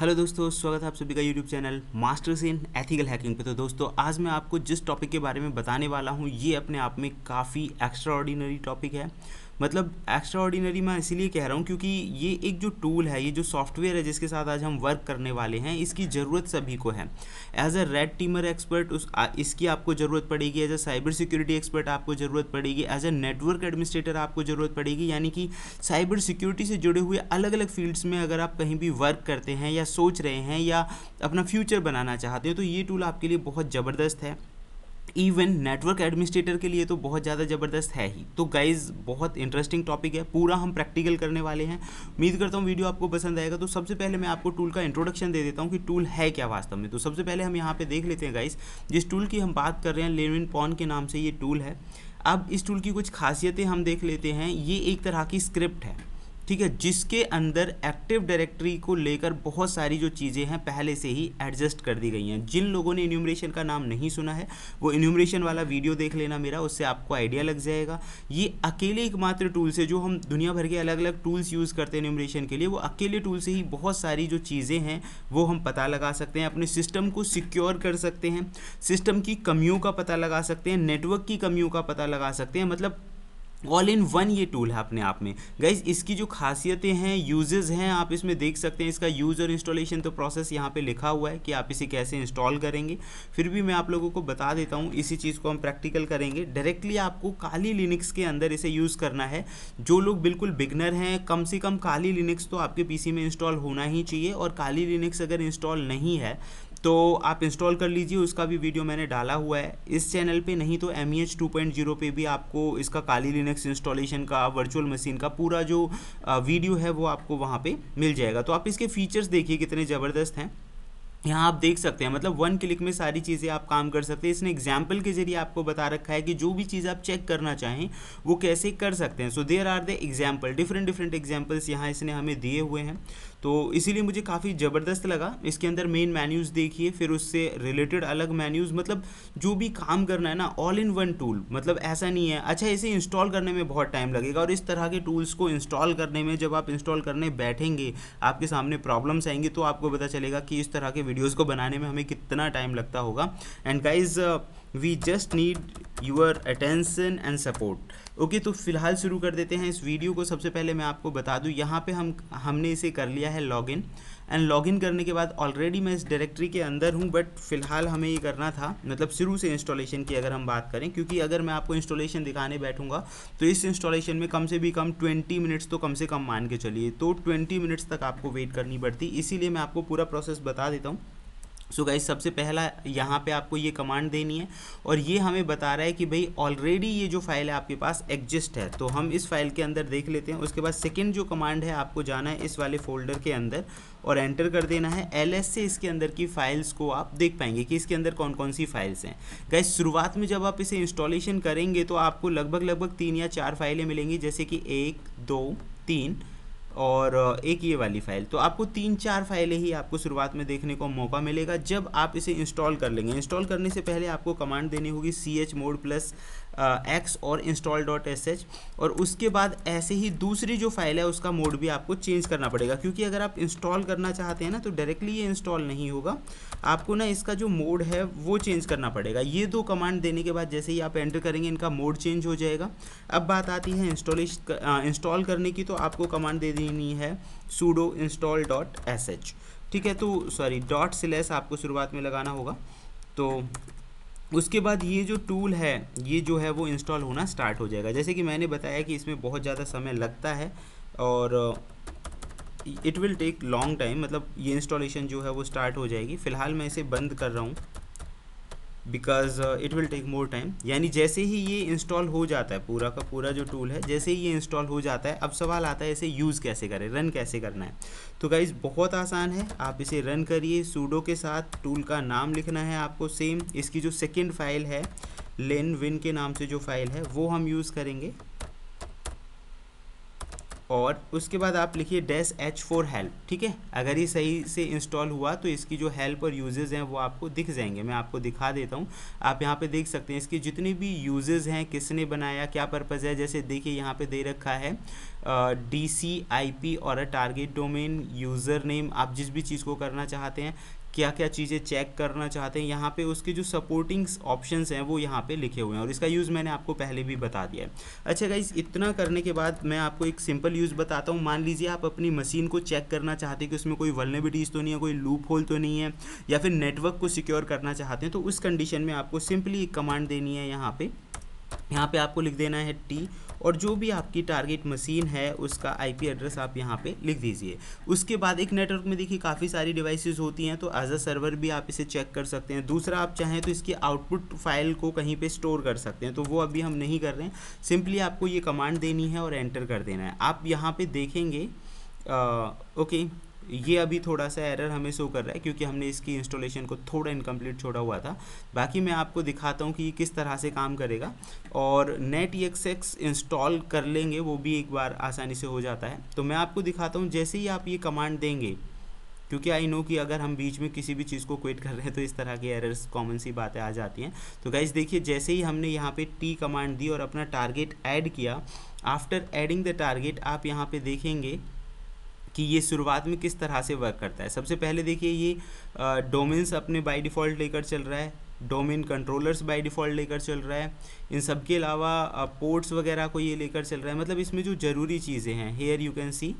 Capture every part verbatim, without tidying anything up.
Hello दोस्तों, स्वागत है आप सभी का YouTube channel masters in ethical hacking पे। तो दोस्तों आज मैं आपको जिस टॉपिक के बारे में बताने वाला हूँ ये अपने आप में काफ़ी एक्स्ट्रा ऑर्डिनरी टॉपिक है। मतलब एक्स्ट्रा ऑर्डिनरी मैं इसलिए कह रहा हूँ क्योंकि ये एक जो टूल है, ये जो सॉफ्टवेयर है जिसके साथ आज हम वर्क करने वाले हैं, इसकी ज़रूरत सभी को है। As a red teamer expert उस आ, इसकी आपको ज़रूरत पड़ेगी, as a cyber security expert आपको ज़रूरत पड़ेगी, एज अ नेटवर्क एडमिनिस्ट्रेटर आपको ज़रूरत पड़ेगी। यानी कि साइबर सिक्योरिटी से जुड़े हुए अलग अलग फील्ड्स में अगर आप कहीं भी वर्क करते हैं या सोच रहे हैं या अपना फ्यूचर बनाना चाहते हो तो ये टूल आपके लिए बहुत ज़बरदस्त है। इवन नेटवर्क एडमिनिस्ट्रेटर के लिए तो बहुत ज़्यादा ज़बरदस्त है ही। तो गाइज़ बहुत इंटरेस्टिंग टॉपिक है, पूरा हम प्रैक्टिकल करने वाले हैं। उम्मीद करता हूँ वीडियो आपको पसंद आएगा। तो सबसे पहले मैं आपको टूल का इंट्रोडक्शन दे देता हूँ कि टूल है क्या वास्तव में। तो सबसे पहले हम यहाँ पे देख लेते हैं गाइज़, जिस टूल की हम बात कर रहे हैं लेविन पॉन के नाम से ये टूल है। अब इस टूल की कुछ खासियतें हम देख लेते हैं। ये एक तरह की स्क्रिप्ट है, ठीक है, जिसके अंदर एक्टिव डायरेक्टरी को लेकर बहुत सारी जो चीज़ें हैं पहले से ही एडजस्ट कर दी गई हैं। जिन लोगों ने इन्यूमरेशन का नाम नहीं सुना है वो इन्यूमरेशन वाला वीडियो देख लेना मेरा, उससे आपको आइडिया लग जाएगा। ये अकेले एकमात्र टूल से, जो हम दुनिया भर के अलग अलग टूल्स यूज़ करते हैं इन्यूमरेशन के लिए, वो अकेले टूल से ही बहुत सारी जो चीज़ें हैं वो हम पता लगा सकते हैं, अपने सिस्टम को सिक्योर कर सकते हैं, सिस्टम की कमियों का पता लगा सकते हैं, नेटवर्क की कमियों का पता लगा सकते हैं। मतलब ऑल इन वन ये टूल है अपने आप में। गाइज़ इसकी जो खासियतें हैं, यूजेज़ हैं, आप इसमें देख सकते हैं। इसका यूज़ और इंस्टॉलेशन तो प्रोसेस यहाँ पे लिखा हुआ है कि आप इसे कैसे इंस्टॉल करेंगे, फिर भी मैं आप लोगों को बता देता हूँ, इसी चीज़ को हम प्रैक्टिकल करेंगे। डायरेक्टली आपको काली लिनक्स के अंदर इसे यूज़ करना है। जो लोग बिल्कुल बिगनर हैं, कम से कम काली लिनक्स तो आपके पी सी में इंस्टॉल होना ही चाहिए। और काली लिनक्स अगर इंस्टॉल नहीं है तो आप इंस्टॉल कर लीजिए, उसका भी वीडियो मैंने डाला हुआ है इस चैनल पे। नहीं तो M E H two point zero पे भी आपको इसका काली लिनक्स इंस्टॉलेशन का, वर्चुअल मशीन का पूरा जो वीडियो है वो आपको वहाँ पे मिल जाएगा। तो आप इसके फीचर्स देखिए कितने ज़बरदस्त हैं, यहाँ आप देख सकते हैं। मतलब वन क्लिक में सारी चीज़ें आप काम कर सकते हैं। इसने एग्जाम्पल के जरिए आपको बता रखा है कि जो भी चीज़ आप चेक करना चाहें वो कैसे कर सकते हैं। So there are the example, different different examples यहाँ इसने हमें दिए हुए हैं, तो इसीलिए मुझे काफ़ी ज़बरदस्त लगा। इसके अंदर मेन मेन्यूज़ देखिए, फिर उससे रिलेटेड अलग मेन्यूज़, मतलब जो भी काम करना है ना, ऑल इन वन टूल। मतलब ऐसा नहीं है, अच्छा इसे इंस्टॉल करने में बहुत टाइम लगेगा, और इस तरह के टूल्स को इंस्टॉल करने में, जब आप इंस्टॉल करने बैठेंगे आपके सामने प्रॉब्लम्स आएंगी तो आपको पता चलेगा कि इस तरह के वीडियोज़ को बनाने में हमें कितना टाइम लगता होगा। And guys we just need your attention and support. Okay, तो फिलहाल शुरू कर देते हैं इस वीडियो को। सबसे पहले मैं आपको बता दूं, यहाँ पे हम हमने इसे कर लिया है लॉगिन। एंड लॉगिन करने के बाद ऑलरेडी मैं इस डायरेक्टरी के अंदर हूँ, बट फिलहाल हमें ये करना था, मतलब शुरू से इंस्टॉलेशन की अगर हम बात करें, क्योंकि अगर मैं आपको इंस्टॉलेशन दिखाने बैठूंगा तो इस इंस्टॉलेशन में कम से भी कम ट्वेंटी मिनट्स तो कम से कम मान के चलिए, तो ट्वेंटी मिनट्स तक आपको वेट करनी पड़ती। इसीलिए मैं आपको पूरा प्रोसेस बता देता हूँ। सो गाइस सबसे पहला यहाँ पे आपको ये कमांड देनी है, और ये हमें बता रहा है कि भाई ऑलरेडी ये जो फाइल है आपके पास एग्जिस्ट है, तो हम इस फाइल के अंदर देख लेते हैं। उसके बाद सेकंड जो कमांड है, आपको जाना है इस वाले फोल्डर के अंदर और एंटर कर देना है एल एस से। इसके अंदर की फाइल्स को आप देख पाएंगे कि इसके अंदर कौन कौन सी फाइल्स हैं। गाइस शुरुआत में जब आप इसे इंस्टॉलेशन करेंगे तो आपको लगभग लगभग तीन या चार फाइलें मिलेंगी, जैसे कि एक, दो, तीन और एक ये वाली फ़ाइल। तो आपको तीन चार फाइलें ही आपको शुरुआत में देखने को मौका मिलेगा जब आप इसे इंस्टॉल कर लेंगे। इंस्टॉल करने से पहले आपको कमांड देनी होगी C H mod plus X और इंस्टॉल डॉट एस एच, और उसके बाद ऐसे ही दूसरी जो फाइल है उसका मोड भी आपको चेंज करना पड़ेगा, क्योंकि अगर आप इंस्टॉल करना चाहते हैं ना तो डायरेक्टली ये इंस्टॉल नहीं होगा, आपको ना इसका जो मोड है वो चेंज करना पड़ेगा। ये दो कमांड देने के बाद जैसे ही आप एंटर करेंगे इनका मोड चेंज हो जाएगा। अब बात आती है इंस्टॉलेशन इंस्टॉल करने की, तो आपको कमांड दे देनी है sudo install dot S H, ठीक है, तो सॉरी डॉट स्लैश आपको शुरुआत में लगाना होगा। तो उसके बाद ये जो टूल है ये जो है वो इंस्टॉल होना स्टार्ट हो जाएगा। जैसे कि मैंने बताया कि इसमें बहुत ज़्यादा समय लगता है और it will take long time, मतलब ये इंस्टॉलेशन जो है वो स्टार्ट हो जाएगी। फ़िलहाल मैं इसे बंद कर रहा हूँ because it will take more time. यानी जैसे ही ये इंस्टॉल हो जाता है, पूरा का पूरा जो टूल है जैसे ही ये इंस्टॉल हो जाता है, अब सवाल आता है इसे यूज़ कैसे करें, रन कैसे करना है। तो गाइज़ बहुत आसान है, आप इसे रन करिए। sudo के साथ टूल का नाम लिखना है आपको, सेम इसकी जो सेकेंड फाइल है लेन विन के नाम से जो फाइल है वो हम यूज़ करेंगे। और उसके बाद आप लिखिए डैश एच फोर हेल्प। ठीक है, अगर ये सही से इंस्टॉल हुआ तो इसकी जो हेल्प और यूजेज़ हैं वो आपको दिख जाएंगे। मैं आपको दिखा देता हूँ, आप यहाँ पे देख सकते हैं इसकी जितनी भी यूजेज़ हैं, किसने बनाया, क्या पर्पज़ है। जैसे देखिए यहाँ पे दे रखा है डी सी आई पी और अ टारगेट डोमेन, यूज़र नेम, आप जिस भी चीज़ को करना चाहते हैं, क्या क्या चीज़ें चेक करना चाहते हैं, यहाँ पे उसके जो सपोर्टिंग ऑप्शंस हैं वो यहाँ पे लिखे हुए हैं। और इसका यूज़ मैंने आपको पहले भी बता दिया है। अच्छा गाइस, इतना करने के बाद मैं आपको एक सिंपल यूज़ बताता हूँ। मान लीजिए आप अपनी मशीन को चेक करना चाहते हैं कि उसमें कोई वल्नरेबिलिटीज़ तो नहीं है, कोई लूप होल तो नहीं है, या फिर नेटवर्क को सिक्योर करना चाहते हैं, तो उस कंडीशन में आपको सिंपली एक कमांड देनी है। यहाँ पर यहाँ पे आपको लिख देना है टी, और जो भी आपकी टारगेट मशीन है उसका आईपी एड्रेस आप यहाँ पे लिख दीजिए। उसके बाद एक नेटवर्क में देखिए काफ़ी सारी डिवाइसेस होती हैं, तो एज अ सर्वर भी आप इसे चेक कर सकते हैं। दूसरा, आप चाहें तो इसकी आउटपुट फाइल को कहीं पे स्टोर कर सकते हैं, तो वो अभी हम नहीं कर रहे हैं। सिंपली आपको ये कमांड देनी है और एंटर कर देना है। आप यहाँ पर देखेंगे, ओके, ये अभी थोड़ा सा एरर हमें शो कर रहा है क्योंकि हमने इसकी इंस्टॉलेशन को थोड़ा इनकम्प्लीट छोड़ा हुआ था। बाकी मैं आपको दिखाता हूँ कि ये किस तरह से काम करेगा। और नेट एक्सएक्स इंस्टॉल कर लेंगे, वो भी एक बार आसानी से हो जाता है। तो मैं आपको दिखाता हूँ, जैसे ही आप ये कमांड देंगे, क्योंकि आई नो कि अगर हम बीच में किसी भी चीज़ को क्विट कर रहे हैं तो इस तरह के एरर्स कॉमन सी बातें आ जाती हैं। तो गाइस देखिए, जैसे ही हमने यहाँ पे टी कमांड दी और अपना टारगेट ऐड किया, आफ्टर एडिंग द टारगेट आप यहाँ पर देखेंगे कि ये शुरुआत में किस तरह से वर्क करता है। सबसे पहले देखिए, ये डोमेन्स अपने बाय डिफ़ॉल्ट लेकर चल रहा है, डोमेन कंट्रोलर्स बाय डिफ़ॉल्ट लेकर चल रहा है, इन सब के अलावा पोर्ट्स वगैरह को ये लेकर चल रहा है। मतलब इसमें जो ज़रूरी चीज़ें हैं, here you can see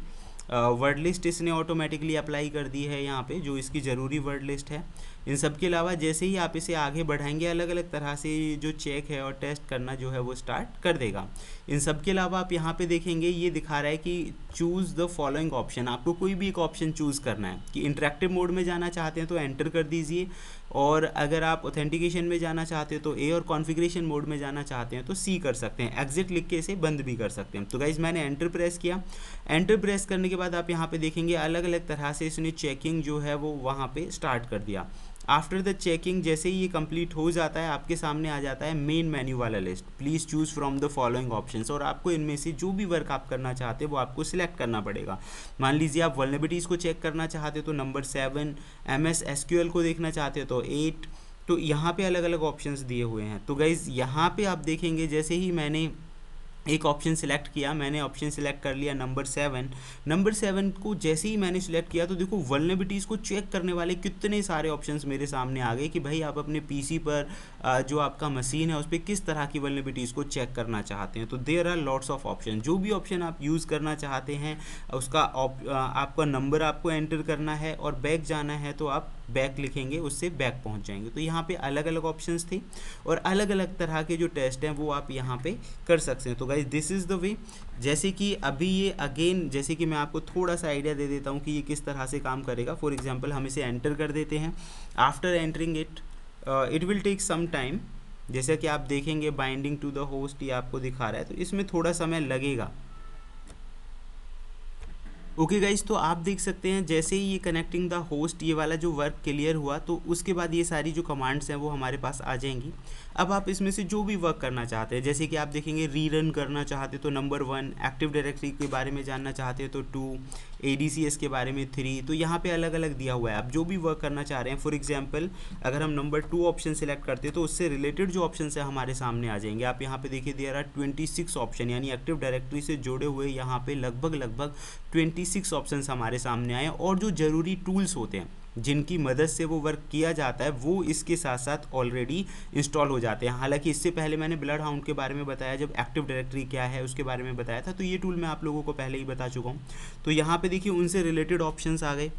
word list इसने ऑटोमेटिकली अप्लाई कर दी है यहाँ पे, जो इसकी ज़रूरी वर्ड लिस्ट है। इन सब के अलावा जैसे ही आप इसे आगे बढ़ाएंगे, अलग अलग तरह से जो चेक है और टेस्ट करना जो है वो स्टार्ट कर देगा। इन सब के अलावा आप यहाँ पे देखेंगे, ये दिखा रहा है कि चूज़ द फॉलोइंग ऑप्शन, आपको कोई भी एक ऑप्शन चूज़ करना है। कि इंटरेक्टिव मोड में जाना चाहते हैं तो एंटर कर दीजिए, और अगर आप ऑथेंटिकेशन में जाना चाहते हैं तो ए, और कॉन्फ़िगरेशन मोड में जाना चाहते हैं तो सी कर सकते हैं। एग्जिट लिख के इसे बंद भी कर सकते हैं। तो गाइस मैंने एंटर प्रेस किया, एंटर प्रेस करने के बाद आप यहाँ पे देखेंगे अलग अलग तरह से इसने चेकिंग जो है वो वहाँ पे स्टार्ट कर दिया। आफ्टर द चेकिंग जैसे ही ये कंप्लीट हो जाता है, आपके सामने आ जाता है मेन मेन्यू वाला लिस्ट, please choose from the following options, और आपको इनमें से जो भी वर्क आप करना चाहते हैं वो आपको सिलेक्ट करना पड़ेगा। मान लीजिए आप वल्नरेबिलिटीज़ को चेक करना चाहते तो number seven, M S S Q L को देखना चाहते तो एट, तो यहाँ पे अलग अलग ऑप्शंस दिए हुए हैं। तो गाइज़ यहाँ पे आप देखेंगे, जैसे ही मैंने एक ऑप्शन सिलेक्ट किया, मैंने ऑप्शन सिलेक्ट कर लिया नंबर सेवन। नंबर सेवन को जैसे ही मैंने सिलेक्ट किया तो देखो वल्नरेबिलिटीज़ को चेक करने वाले कितने सारे ऑप्शंस मेरे सामने आ गए कि भाई आप अपने पीसी पर जो आपका मशीन है उस पर किस तरह की वल्नरेबिलिटीज़ को चेक करना चाहते हैं। तो there are lots of option, जो भी ऑप्शन आप यूज़ करना चाहते हैं उसका आपका नंबर आपको एंटर करना है, और बैक जाना है तो आप बैक लिखेंगे, उससे बैक पहुंच जाएंगे। तो यहाँ पे अलग अलग ऑप्शंस थे, और अलग अलग तरह के जो टेस्ट हैं वो आप यहाँ पे कर सकते हैं। तो guys this is the way. जैसे कि अभी ये अगेन, जैसे कि मैं आपको थोड़ा सा आइडिया दे देता हूँ कि ये किस तरह से काम करेगा। फॉर एग्जांपल हम इसे एंटर कर देते हैं। After entering it it will take some time, जैसा कि आप देखेंगे बाइंडिंग टू द होस्ट ये आपको दिखा रहा है, तो इसमें थोड़ा समय लगेगा। ओके okay गाइज, तो आप देख सकते हैं जैसे ही ये कनेक्टिंग द होस्ट ये वाला जो वर्क क्लियर हुआ, तो उसके बाद ये सारी जो कमांड्स हैं वो हमारे पास आ जाएंगी। अब आप इसमें से जो भी वर्क करना चाहते हैं, जैसे कि आप देखेंगे रीरन करना चाहते तो नंबर वन, एक्टिव डायरेक्टरी के बारे में जानना चाहते हैं तो two, A D C S के बारे में थ्री, तो यहाँ पे अलग अलग दिया हुआ है। आप जो भी वर्क करना चाह रहे हैं, फॉर एग्जाम्पल अगर हम नंबर टू ऑप्शन सेलेक्ट करते हैं तो उससे रिलेटेड जो ऑप्शन है हमारे सामने आ जाएंगे। आप यहाँ पे देखिए दिया रहा ट्वेंटी सिक्स ऑप्शन, यानी एक्टिव डायरेक्टरी से जुड़े हुए यहाँ पे लगभग लगभग ट्वेंटी सिक्स ऑप्शंस हमारे सामने आए, और जो ज़रूरी टूल्स होते हैं जिनकी मदद से वो वर्क किया जाता है वो इसके साथ साथ ऑलरेडी इंस्टॉल हो जाते हैं। हालांकि इससे पहले मैंने ब्लड हाउंड के बारे में बताया, जब एक्टिव डायरेक्टरी क्या है उसके बारे में बताया था, तो ये टूल मैं आप लोगों को पहले ही बता चुका हूँ। तो यहाँ पे देखिए उनसे रिलेटेड ऑप्शंस आ गए।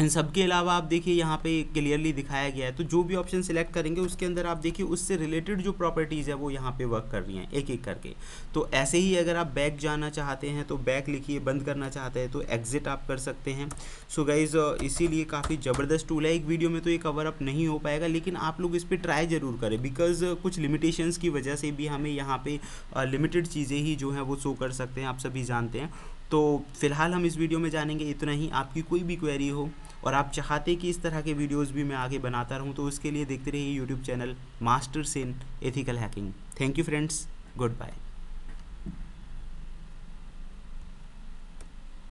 इन सब के अलावा आप देखिए यहाँ पे क्लियरली दिखाया गया है, तो जो भी ऑप्शन सिलेक्ट करेंगे उसके अंदर आप देखिए उससे रिलेटेड जो प्रॉपर्टीज़ है वो यहाँ पे वर्क कर रही हैं एक एक करके। तो ऐसे ही अगर आप बैक जाना चाहते हैं तो बैक लिखिए, बंद करना चाहते हैं तो एग्जिट आप कर सकते हैं। सो गाइज़ इसीलिए काफ़ी ज़बरदस्त टूल है। एक वीडियो में तो ये कवर अप नहीं हो पाएगा, लेकिन आप लोग इस पर ट्राई ज़रूर करें, बिकॉज कुछ लिमिटेशंस की वजह से भी हमें यहाँ पर लिमिटेड चीज़ें ही जो हैं वो शो कर सकते हैं, आप सभी जानते हैं। तो फिलहाल हम इस वीडियो में जानेंगे इतना ही। आपकी कोई भी क्वेरी हो और आप चाहते कि इस तरह के वीडियोस भी मैं आगे बनाता रहूं, तो उसके लिए देखते रहिए YouTube channel masters in ethical hacking. Thank you friends, good bye.